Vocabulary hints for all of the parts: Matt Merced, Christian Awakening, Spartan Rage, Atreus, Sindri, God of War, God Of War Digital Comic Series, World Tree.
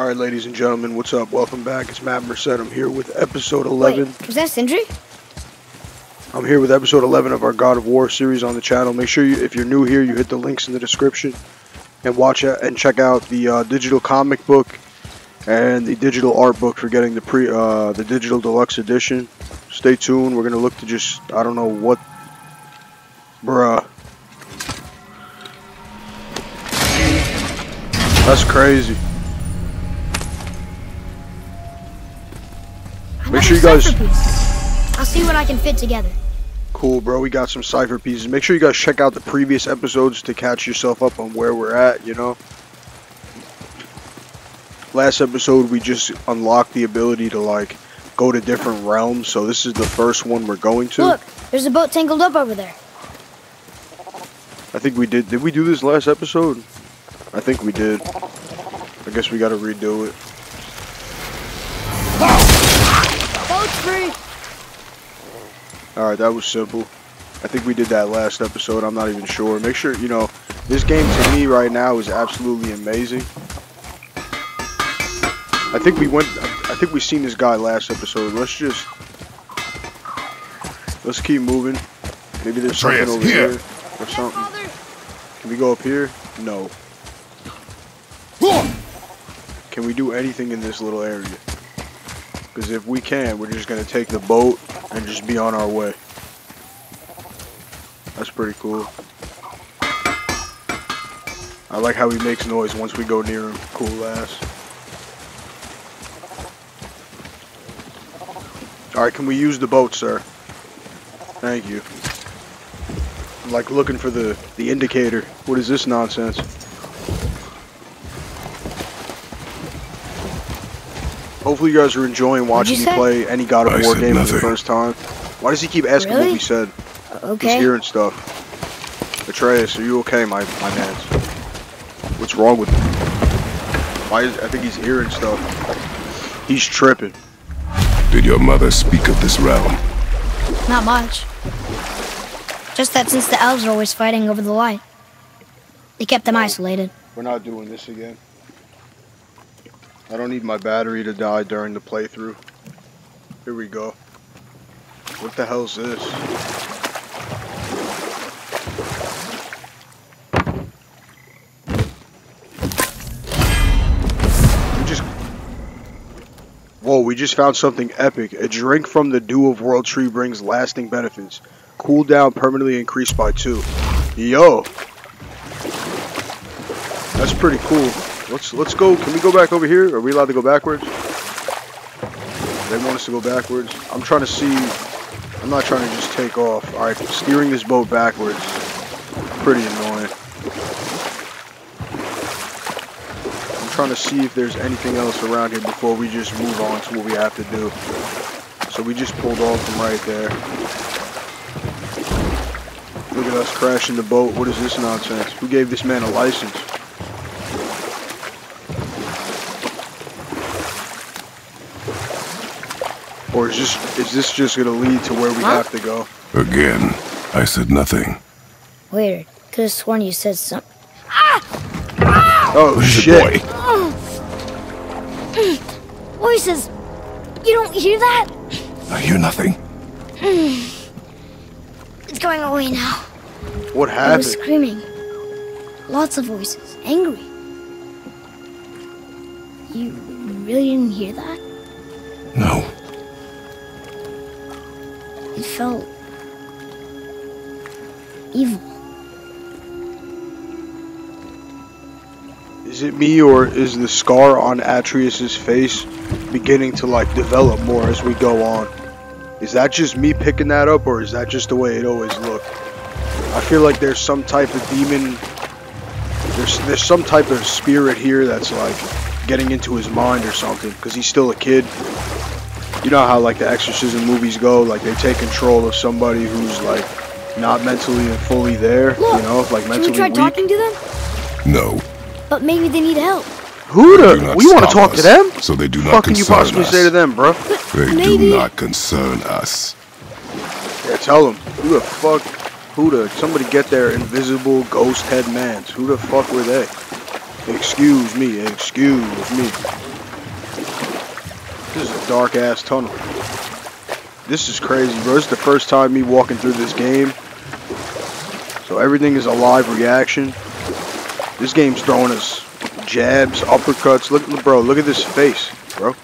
All right, ladies and gentlemen, what's up? Welcome back. It's Matt Merced. I'm here with episode 11. Wait, was that Sindri? I'm here with episode 11 of our God of War series on the channel. Make sure, if you're new here, you hit the links in the description and watch and check out the digital comic book and the digital art book for getting the digital deluxe edition. Stay tuned. We're gonna look to just I don't know what, bruh. That's crazy. Make sure you guys... I'll see what I can fit together. Cool, bro. We got some cipher pieces. Make sure you guys check out the previous episodes to catch yourself up on where we're at, you know? Last episode, we just unlocked the ability to, like, go to different realms. So this is the first one we're going to. Look, there's a boat tangled up over there. I think we did. Did we do this last episode? I think we did. I guess we got to redo it. Alright, that was simple. I think we did that last episode. I'm not even sure. Make sure, you know, this game to me right now is absolutely amazing. I think we seen this guy last episode. Let's keep moving. Maybe there's something over here or something. Can we go up here? No. Can we do anything in this little area? Because if we can, we're just going to take the boat and just be on our way. That's pretty cool. I like how he makes noise once we go near him. Cool ass. Alright, can we use the boat, sir? Thank you. I'm like looking for the indicator. What is this nonsense? Hopefully you guys are enjoying watching me play any God of War game for the first time. Why does he keep asking what we said? Okay. He's hearing stuff. Atreus, are you okay, my man? What's wrong with him? I think he's hearing stuff. He's tripping. Did your mother speak of this realm? Not much. Just that since the elves are always fighting over the light, they kept them isolated. We're not doing this again. I don't need my battery to die during the playthrough. Here we go. What the hell is this? Whoa, we just found something epic. A drink from the dew of World Tree brings lasting benefits. Cool down permanently increased by 2. Yo! That's pretty cool. Let's go. Can we go back over here? Are we allowed to go backwards? They want us to go backwards. I'm trying to see. I'm not trying to just take off. All right, steering this boat backwards. Pretty annoying. I'm trying to see if there's anything else around here before we just move on to what we have to do. So we just pulled off from right there. Look at us crashing the boat. What is this nonsense? Who gave this man a license? Or is this just gonna lead to where we have to go? Again, I said nothing. Weird. Could have sworn you said something. Oh shit! Voices. You don't hear that? I hear nothing. It's going away now. What happened? I was screaming. Lots of voices, angry. You really didn't hear that? No. It felt evil. Is it me, or is the scar on Atreus's face beginning to like develop more as we go on? Is that just me picking that up, or is that just the way it always looked? I feel like there's some type of demon. There's some type of spirit here that's like getting into his mind or something, because he's still a kid. You know how like the exorcism movies go, like they take control of somebody who's like not mentally and fully there. Look, you know, like mentally weak. Should we try talking to them? No. But maybe they need help. Who the? We want to talk to them? So they do not concern us. What can you possibly say to them, bro? They do not concern us. Yeah, tell them. Who the fuck? Who the? Somebody get their invisible ghost head mans. Who the fuck were they? Excuse me. Excuse me. This is a dark ass tunnel. This is crazy, bro. This is the first time me walking through this game. So everything is a live reaction. This game's throwing us jabs, uppercuts. Look, bro, look at this face, bro.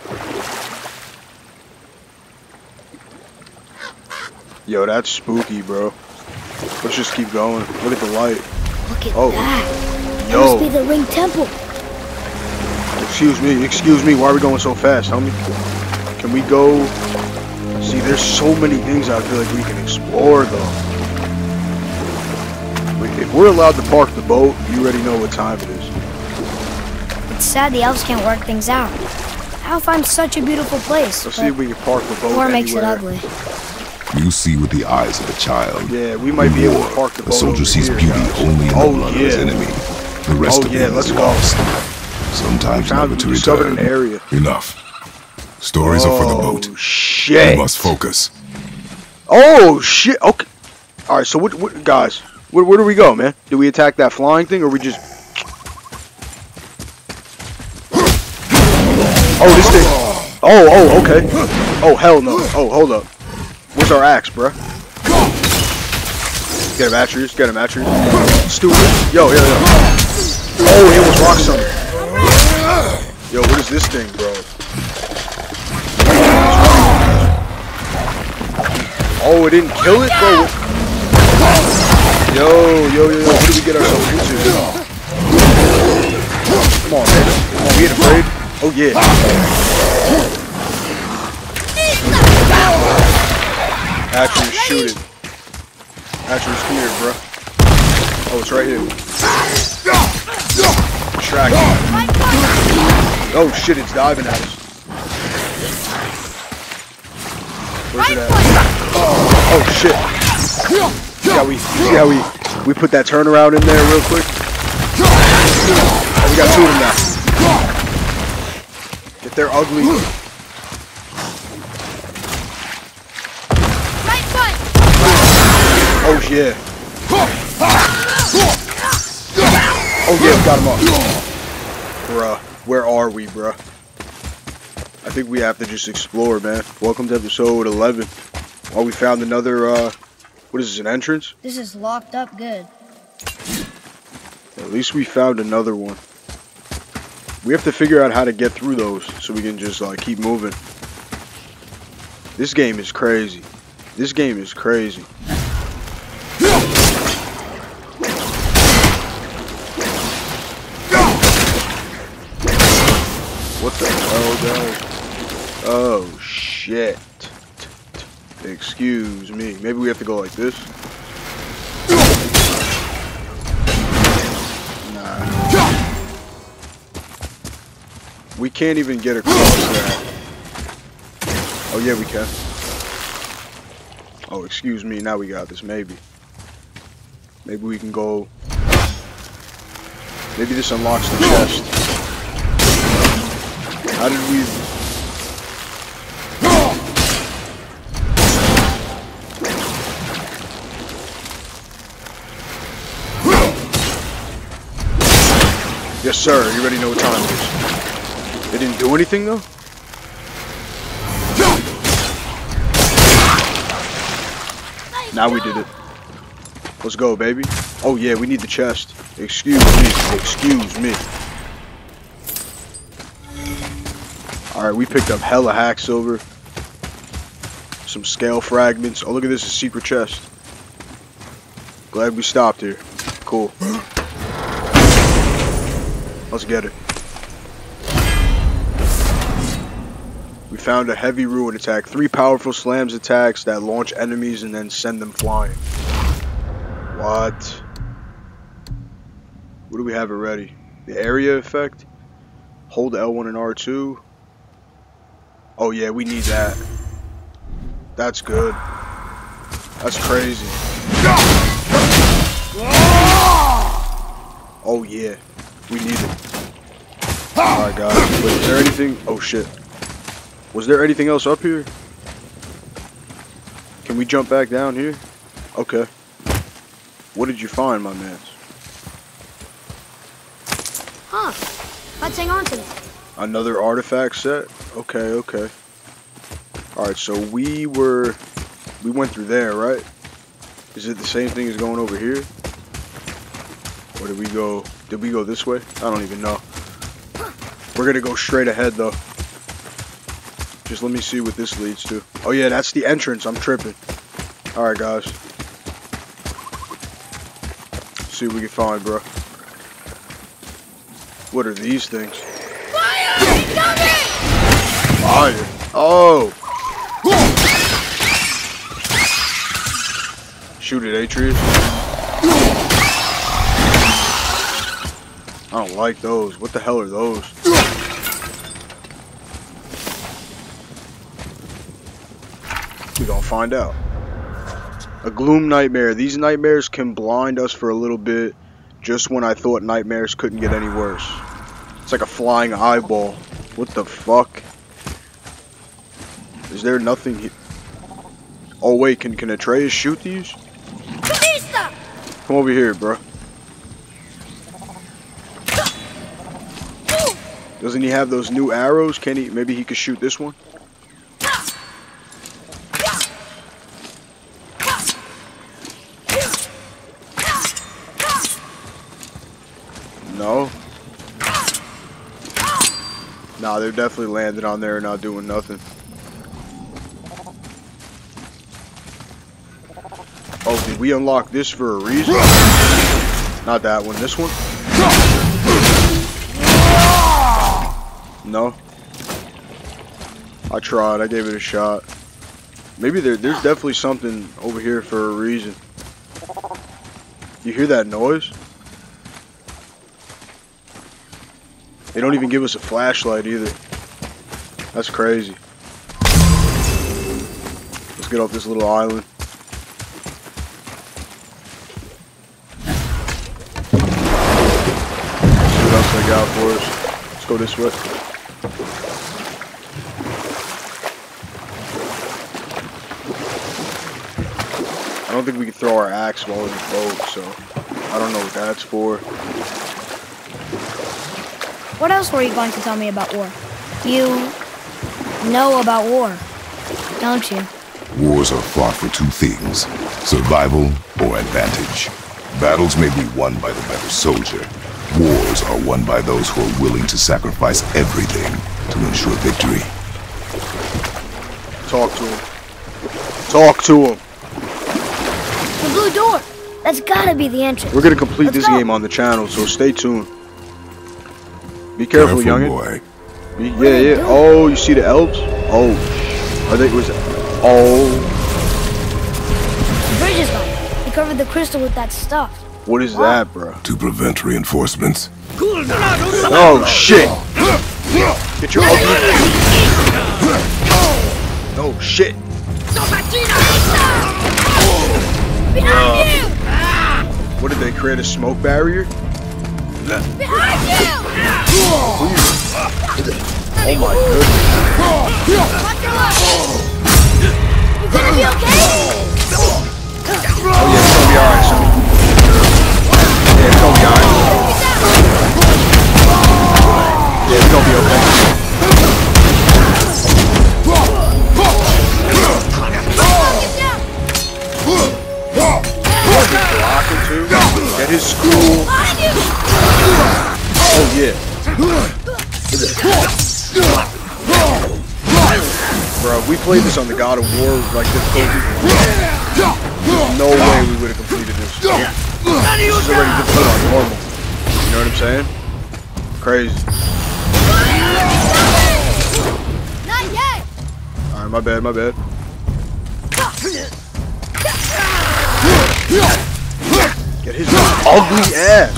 Yo, that's spooky, bro. Let's just keep going. Look at the light. Look at that. Yo. It must be the Ring Temple. Excuse me. Why are we going so fast, homie? Can we go? See, there's so many things I feel like we can explore, though. If we're allowed to park the boat, you already know what time it is. It's sad the elves can't work things out. How find such a beautiful place? Let's see if we can park the boat anywhere. War makes it ugly. You see with the eyes of a child. Yeah, we might be able to park the boat. A soldier sees beauty only in the blood of his enemy. The rest of him is lost. Sometimes never to return. Enough. Stories are for the boat. Oh shit! We must focus. Oh shit! Okay. All right. So what guys? Where do we go, man? Do we attack that flying thing, or we just? Oh, this thing. Oh, okay. Oh, hell no. Oh, hold up. Where's our axe, bruh? Get him, Atreus. Get him, Atreus. Stupid. Yo. Oh, he almost rocked something. Yo, what is this thing, bro? Oh, it didn't kill it, bro. Yo. What did we get ourselves into? Come on, man. Come on, we ain't afraid. Oh, yeah. Atreus, shoot it. Atreus, come here, bro. Oh, it's right here. Distract him. Oh shit, it's diving at us. Where's it at? Oh shit. See how we put that turnaround in there real quick? Oh, we got two of them now. Get their ugly... Oh yeah. Oh yeah, got him up. Bruh, where are we, bruh? I think we have to just explore, man. Welcome to episode 11. Oh, we found another, what is this, an entrance? This is locked up good. At least we found another one. We have to figure out how to get through those so we can just, keep moving. This game is crazy. This game is crazy. What the hell, though? Oh, shit. Excuse me. Maybe we have to go like this? Nah. We can't even get across that. Oh, yeah, we can. Oh, excuse me. Now we got this. Maybe. Maybe we can go... Maybe this unlocks the chest. How did we... Yes, sir. You already know what time it is. They didn't do anything, though? Now we did it. Let's go, baby. Oh, yeah. We need the chest. Excuse me. Alright, we picked up hella hack silver. Some scale fragments. Oh, look at this, a secret chest. Glad we stopped here. Cool. Let's get it. We found a heavy ruin attack. 3 powerful slams attacks that launch enemies and then send them flying. What? What do we have already? The area effect? Hold L1 and R2. Oh yeah, we need that. That's good. That's crazy. Oh yeah, we need it. Alright guys, wait, is there anything? Oh shit. Was there anything else up here? Can we jump back down here? Okay. What did you find, my man? Let's hang on to that. Another artifact set? Okay. Alright, so we went through there, right? Is it the same thing as going over here? Or did we go this way? I don't even know. We're gonna go straight ahead though. Just let me see what this leads to. Oh yeah, that's the entrance. I'm tripping. Alright guys. Let's see what we can find, bro. What are these things? Fire! Fire! Oh! Shoot at Atreus. I don't like those. What the hell are those? We're gonna find out. A gloom nightmare. These nightmares can blind us for a little bit. Just when I thought nightmares couldn't get any worse. It's like a flying eyeball. What the fuck? Is there nothing here? Oh wait, can Atreus shoot these? Come over here, bro. Doesn't he have those new arrows? Can he? Maybe he could shoot this one? No? Nah, they're definitely landed on there and not doing nothing. Oh, did we unlock this for a reason? Not that one, this one? No? I tried, I gave it a shot. Maybe there's definitely something over here for a reason. You hear that noise? They don't even give us a flashlight either. That's crazy. Let's get off this little island. Out for us. Let's go this way. I don't think we can throw our axe while in the boat, so I don't know what that's for. What else were you going to tell me about war? You know about war, don't you? Wars are fought for two things, survival or advantage. Battles may be won by the better soldier. Wars are won by those who are willing to sacrifice everything to ensure victory. Talk to him. Talk to him. The blue door. That's gotta be the entrance. We're gonna complete this game on the channel, so stay tuned. Be careful, youngin. Boy. Yeah. Oh, you see the elves? Oh, I think it was. Oh. The bridge is gone. They covered the crystal with that stuff. What is that, bro? To prevent reinforcements. Oh shit! Get your ult. Oh shit! What did they create? A smoke barrier? Behind you! Oh my goodness! You gonna be okay? Oh yeah, it's gonna be alright, son. Yeah, it's gonna be alright. Yeah, it's gonna be okay. What is he blocking to? Get his school. Oh yeah. Bro, we played this on the God of War like this. There's no way we would have completed this. Yeah. This is already just put on normal. You know what I'm saying? Crazy. Not yet. Alright, my bad. Get his ugly ass.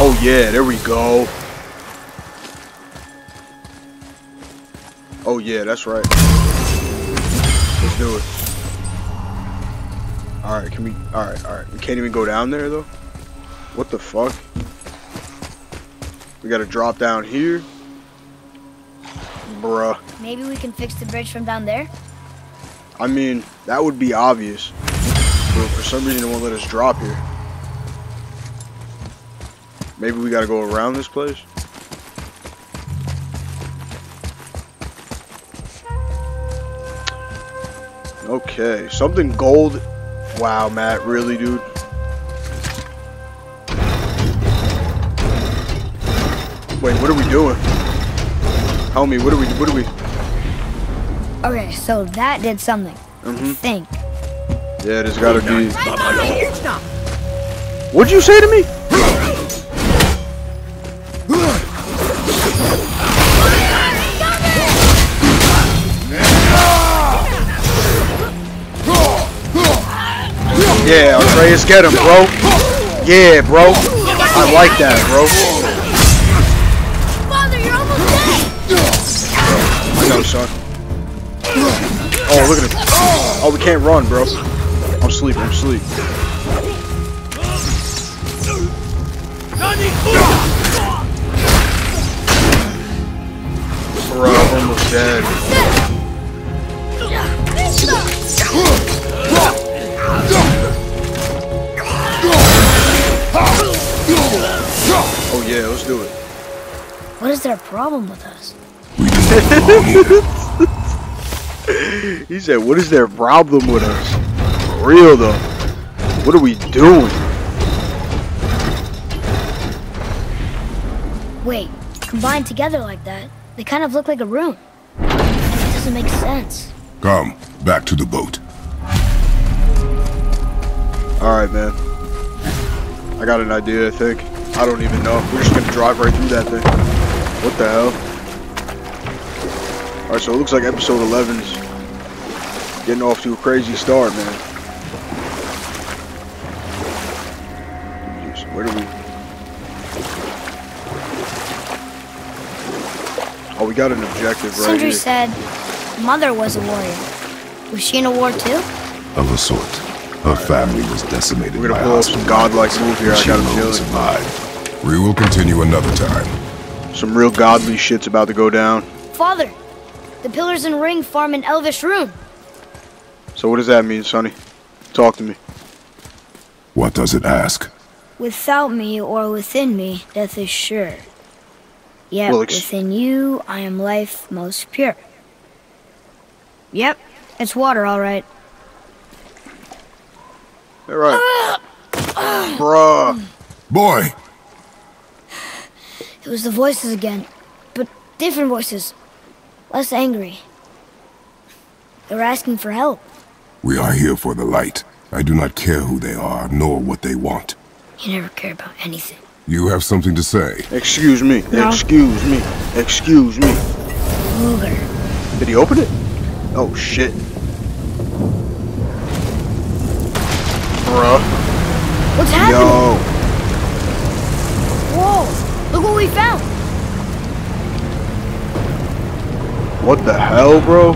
Oh yeah, there we go. Oh yeah, that's right. Let's do it. Alright, can we... Alright. We can't even go down there, though? What the fuck? We gotta drop down here? Bruh. Maybe we can fix the bridge from down there? I mean, that would be obvious. But for some reason, it won't let us drop here. Maybe we gotta go around this place? Okay, something gold. Wow, Matt, really, dude? Wait, what are we doing? Homie, what are we? Okay, so that did something. I think. Yeah, there's gotta be... What'd you say to me? Yeah, Atreus, get him, bro. Yeah, bro. I like that, bro. Father, you're almost dead. I know, son. Oh, look at him. Oh, we can't run, bro. I'm sleeping, I'm asleep. Bro, I'm almost dead. Oh yeah, let's do it. What is their problem with us? He said, what is their problem with us? For real though. What are we doing? Wait, combined together like that, they kind of look like a room. It doesn't make sense. Come, back to the boat. Alright, man. I got an idea, I think. I don't even know. We're just gonna drive right through that thing. What the hell? Alright, so it looks like episode 11 is getting off to a crazy start, man. Where do we... Oh, we got an objective right here. Sindri said Mother was a warrior. Was she in a war too? Of a sort. Her family was decimated. We're gonna pull up some godlike move here. I got a feeling. We will continue another time. Some real godly shit's about to go down. Father, the pillars and ring form an elvish rune. So what does that mean, Sonny? Talk to me. What does it ask? Without me or within me, death is sure. Yet well, within you, I am life most pure. Yep, it's water, all right. All right. Bruh. Boy. It was the voices again, but different voices. Less angry. They were asking for help. We are here for the light. I do not care who they are, nor what they want. You never care about anything. You have something to say. Excuse me. No. Excuse me. Excuse me. Over. Did he open it? Oh, shit. Bruh. What's happening? Yo. Whoa, look what we found. What the hell, bro?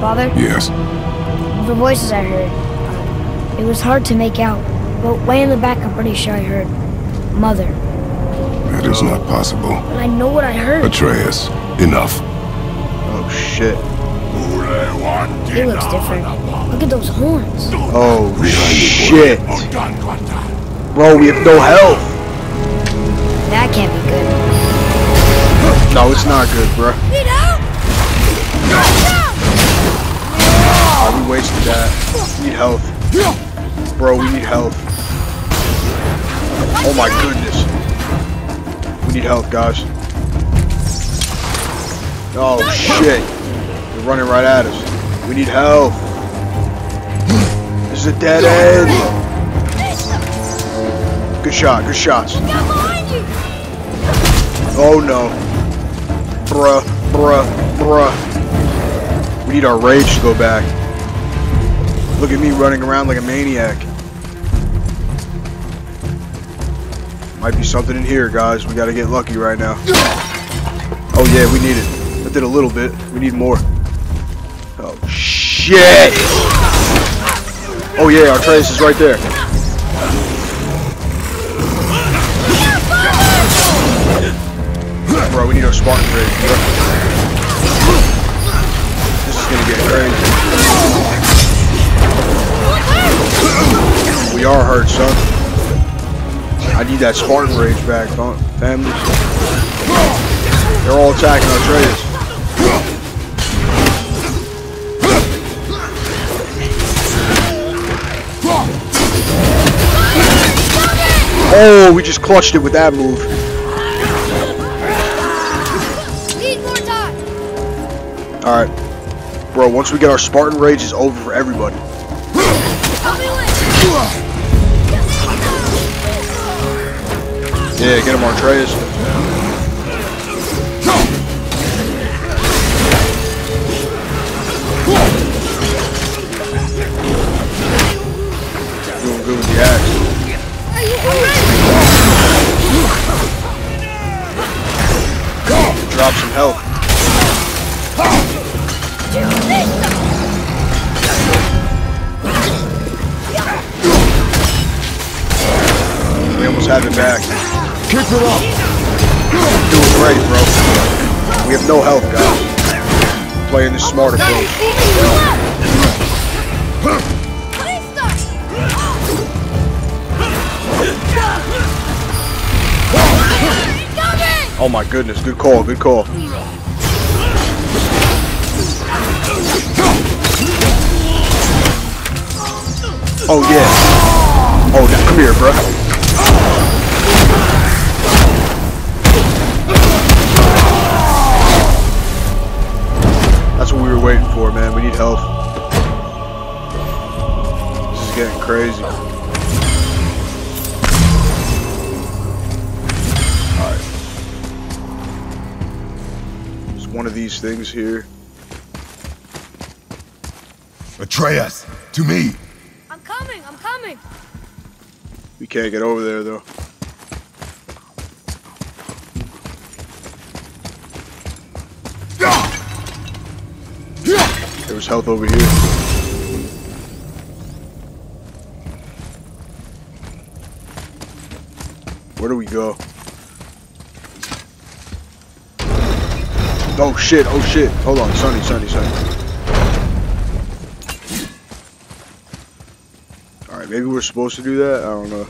Father? Yes? The voices I heard. It was hard to make out, but way in the back I'm pretty sure I heard Mother. That is not possible. But I know what I heard. Atreus, enough. Oh shit. He looks different. Look at those horns. Oh, shit. Bro, we have no health. That can't be good. No, it's not good, bro. Get out! Oh, we wasted that. We need health. Bro, we need health. Oh my goodness. We need health, guys. Oh, shit. Running right at us. We need help. This is a dead end. Good shot, good shots. Oh no. Bruh, bruh, bruh. We need our rage to go back. Look at me running around like a maniac. Might be something in here, guys. We gotta get lucky right now. Oh yeah, we need it. That did a little bit. We need more. Oh, shit! Oh, yeah, Atreus is right there. Bro, we need our Spartan Rage, bro. This is gonna get crazy. We are hurt, son. I need that Spartan Rage back, family. They're all attacking Atreus. Oh, we just clutched it with that move. Need more time. All right, bro. Once we get our Spartan Rage, it's over for everybody. Yeah, get him, Atreus. Doing good with the axe. Are you alright? Drop some health. We almost have it back. Kick it up. Doing great, bro. We have no health, guys. Playing this smart approach. Oh my goodness, good call, good call. Oh yeah. Oh, now come here, bro. That's what we were waiting for, man. We need health. This is getting crazy. One of these things here. Atreus, to me. I'm coming, I'm coming. We can't get over there though. There was health over here. Where do we go? Oh shit, oh shit. Hold on, Sonny. Alright, maybe we're supposed to do that? I don't know.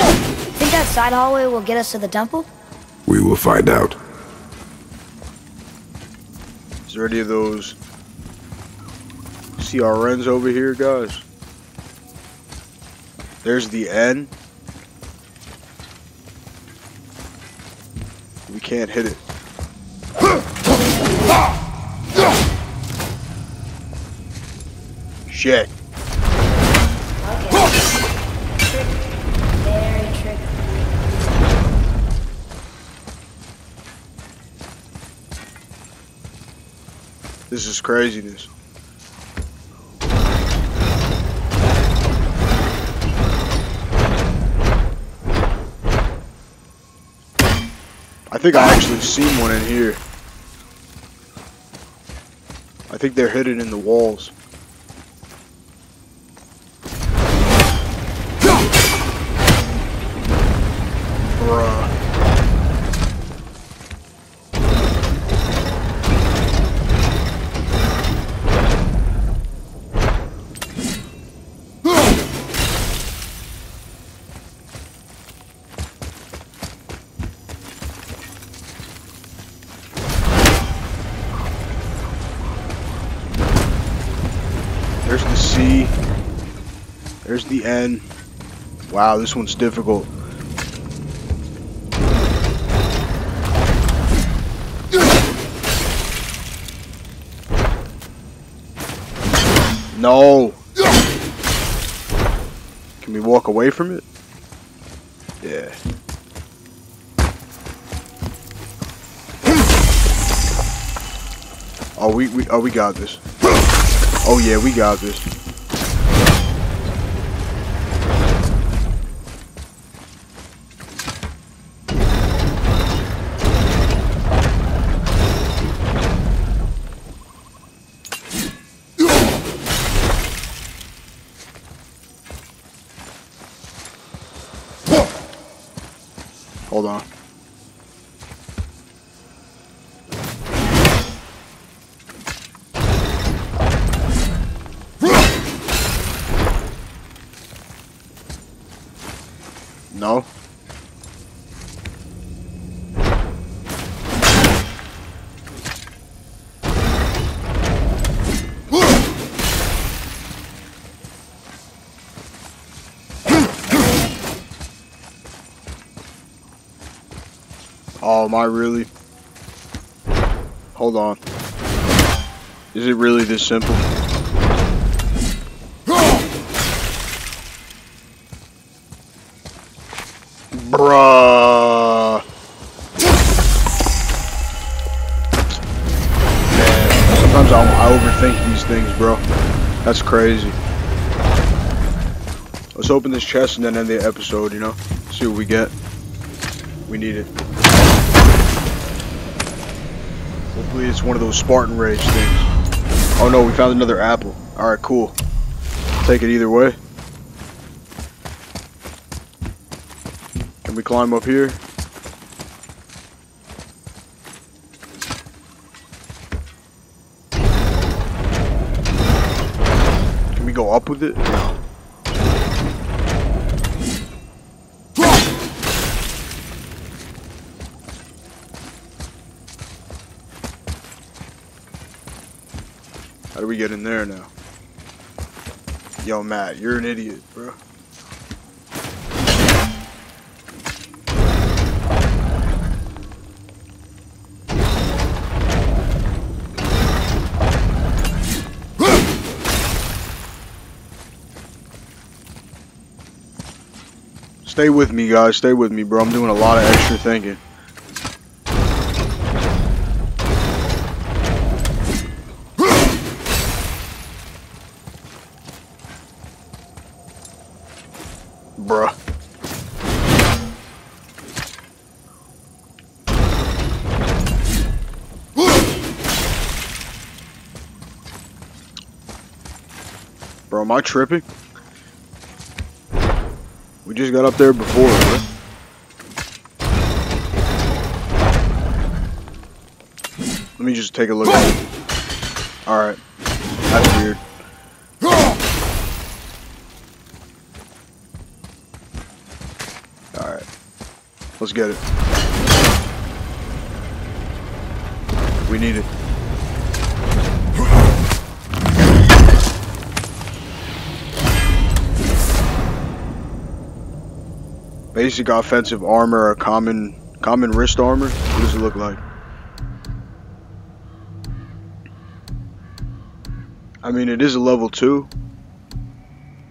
Think that side hallway will get us to the temple? We will find out. Is there any of those CRNs over here, guys? There's the end. We can't hit it. Shit. This is craziness. I think I actually seen one in here. I think they're hidden in the walls. There's the end. Wow, this one's difficult. No. Can we walk away from it? Yeah. Oh, we got this. Oh yeah, we got this. Hold on. No. Oh, am I really? Hold on. Is it really this simple? Bruh. Man, sometimes I overthink these things, bro. That's crazy. Let's open this chest and then end the episode, you know? See what we get. We need it. Hopefully it's one of those Spartan Rage things. Oh no, we found another apple. Alright, cool. Take it either way. Can we climb up here? Can we go up with it? No. How do we get in there now? Yo, Matt, you're an idiot, bro. Stay with me, guys. Stay with me, bro. I'm doing a lot of extra thinking. Bruh. Bro, am I tripping? We just got up there before, right? Let me just take a look at it. Alright. That's weird. Let's get it. We need it. Basic offensive armor or common wrist armor? What does it look like? I mean, it is a level 2.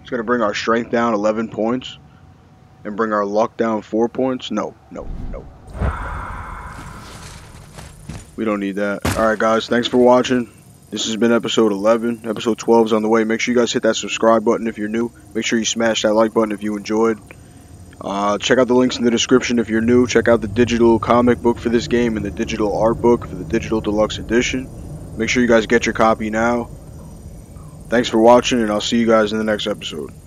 It's gonna bring our strength down 11 points. And bring our luck down 4 points? No. We don't need that. Alright guys, thanks for watching. This has been episode 11. Episode 12 is on the way. Make sure you guys hit that subscribe button if you're new. Make sure you smash that like button if you enjoyed. Check out the links in the description if you're new. Check out the digital comic book for this game and the digital art book for the digital deluxe edition. Make sure you guys get your copy now. Thanks for watching, and I'll see you guys in the next episode.